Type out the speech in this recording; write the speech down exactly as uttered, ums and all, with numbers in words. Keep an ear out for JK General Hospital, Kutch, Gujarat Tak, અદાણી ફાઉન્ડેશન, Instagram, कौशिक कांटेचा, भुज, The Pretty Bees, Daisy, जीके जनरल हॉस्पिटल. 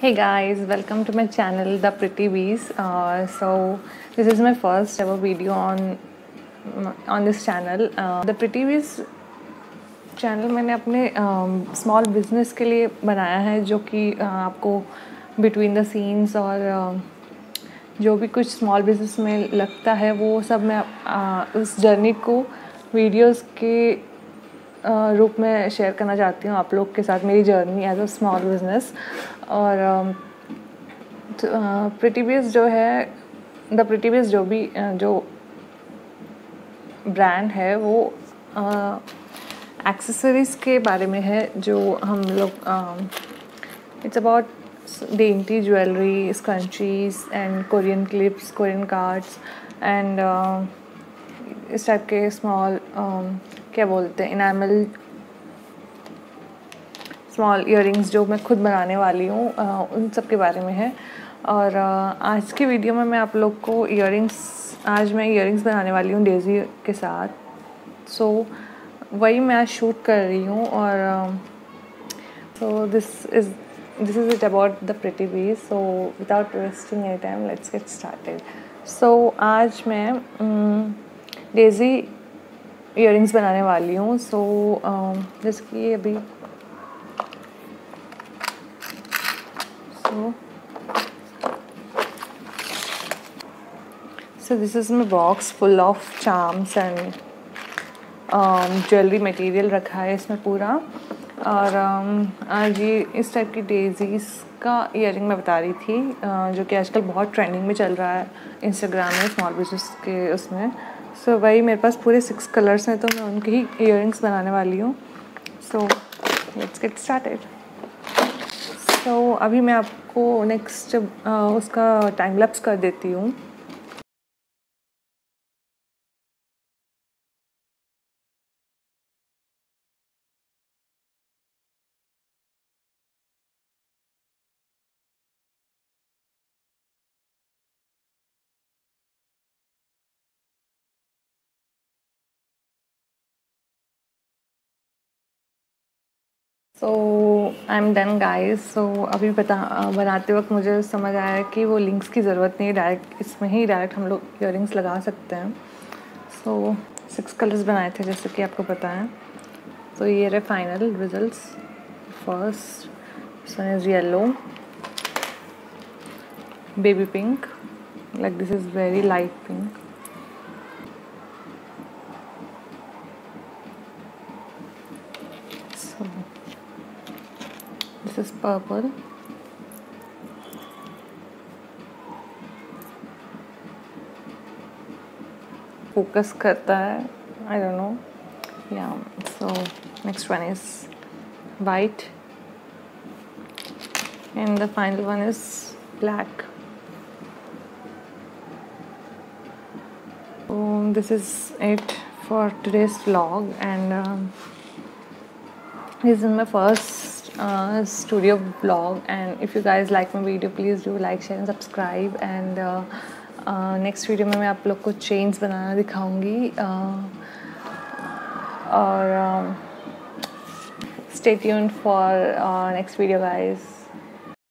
Hey guys, welcome to my channel The Pretty Bees. Uh, so this is my first ever video on on this channel. Uh, The Pretty Bees channel मैंने अपने small business के लिए बनाया है जो कि uh, आपको between the scenes और uh, जो भी कुछ small business में लगता है वो सब मैं uh, उस journey को videos के Uh, रूप में शेयर करना चाहती हूँ आप लोग के साथ, मेरी journey as a small business. और प्रिटी बीज जो है, द प्रिटी बीज जो भी uh, जो ब्रांड है वो एक्सेसरीज़ uh, के बारे में है जो हम लोग, it's about dainty jewellery, scrunchies and Korean clips, Korean cards and इस टाइप के स्मॉल, क्या बोलते हैं, इनामल स्मॉल इयरिंग्स जो मैं खुद बनाने वाली हूँ, उन सब के बारे में है। और आज की वीडियो में मैं आप लोग को इयरिंग्स, आज मैं इयरिंग्स बनाने वाली हूँ डेजी के साथ, सो वही मैं आज शूट कर रही हूँ। और so this is this is it about the pretty बीज। So without wasting any time let's get started. So आज मैं डेजी इयरिंग्स बनाने वाली हूँ। सो so, जैसे uh, कि अभी so so this is my box full of charms and jewellery material रखा है इसमें पूरा। और um, आज ये इस टाइप की डेजीज़ का इयरिंग मैं बता रही थी uh, जो कि आजकल बहुत ट्रेंडिंग में चल रहा है इंस्टाग्राम में, स्मॉल बिजनेस के उसमें। सो so, वही मेरे पास पूरे सिक्स कलर्स हैं तो मैं उनके ही इयरिंग्स बनाने वाली हूँ। So let's get started. So अभी मैं आपको नेक्स्ट uh, उसका टाइम लैप्स कर देती हूँ। So I am done guys. So अभी बता बनाते वक्त मुझे समझ आया कि वो लिंक्स की ज़रूरत नहीं है, डायरेक्ट इसमें ही डायरेक्ट हम लोग इयरिंग्स लगा सकते हैं। सो सिक्स कलर्स बनाए थे जैसे कि आपको पता है। सो so, ये रहे final results. First this one is yellow, baby pink, like this is very light pink, this is purple, focus करता है, I don't know, yeah, so next one is white and the final one is black. So this is it for today's vlog and um, this is my first Uh, studio vlog, and if you guys like my video please do like, share and subscribe. And uh, uh, next video में मैं आप लोग को chains बनाना दिखाऊंगी। uh, और uh, stay tuned for uh, next video guys.